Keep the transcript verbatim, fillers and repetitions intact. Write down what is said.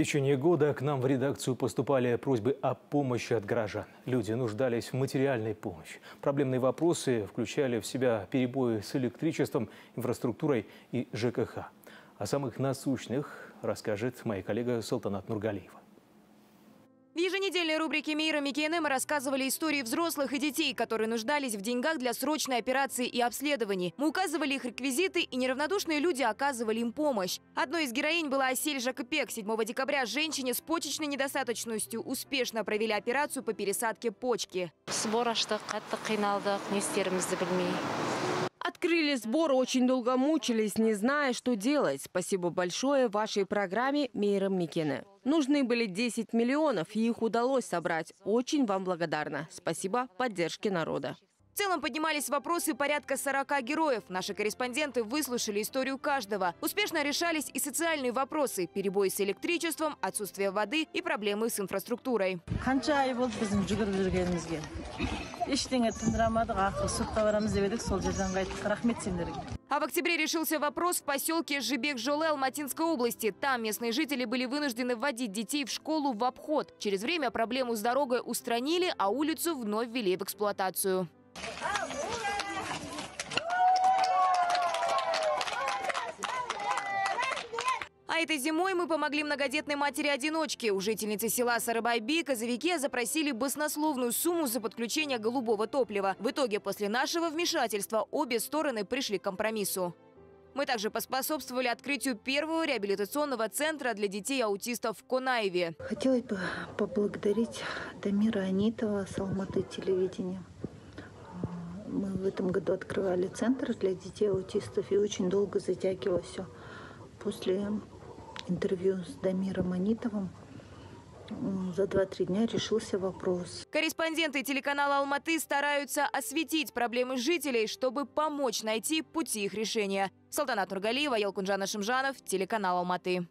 В течение года к нам в редакцию поступали просьбы о помощи от горожан. Люди нуждались в материальной помощи. Проблемные вопросы включали в себя перебои с электричеством, инфраструктурой и ЖКХ. О самых насущных расскажет моя коллега Салтанат Нургалиева. В еженедельной рубрике «Мира Микина» мы рассказывали истории взрослых и детей, которые нуждались в деньгах для срочной операции и обследований. Мы указывали их реквизиты, и неравнодушные люди оказывали им помощь. Одной из героинь была Асель Жакпек. седьмого декабря женщине с почечной недостаточностью успешно провели операцию по пересадке почки. Открыли сбор, очень долго мучились, не зная, что делать. Спасибо большое вашей программе «Мира Микина». Нужны были десять миллионов, и их удалось собрать. Очень вам благодарна. Спасибо поддержке народа. В целом поднимались вопросы порядка сорока героев. Наши корреспонденты выслушали историю каждого. Успешно решались и социальные вопросы. Перебои с электричеством, отсутствие воды и проблемы с инфраструктурой. А в октябре решился вопрос в поселке Жибек-Жоле Алматинской области. Там местные жители были вынуждены вводить детей в школу в обход. Через время проблему с дорогой устранили, а улицу вновь ввели в эксплуатацию. А этой зимой мы помогли многодетной матери-одиночке. У жительницы села Сарабайби газовики запросили баснословную сумму за подключение голубого топлива. В итоге после нашего вмешательства обе стороны пришли к компромиссу. Мы также поспособствовали открытию первого реабилитационного центра для детей-аутистов в Конаеве. Хотелось бы поблагодарить Дамира Анитова с Алматы телевидения. Мы в этом году открывали центр для детей-аутистов и очень долго затягивало все. После интервью с Дамиром Анитовым за два-три дня решился вопрос. Корреспонденты телеканала «Алматы» стараются осветить проблемы жителей, чтобы помочь найти пути их решения. Салтанат Нургалиева, Елканжан Шимжанов, телеканал «Алматы».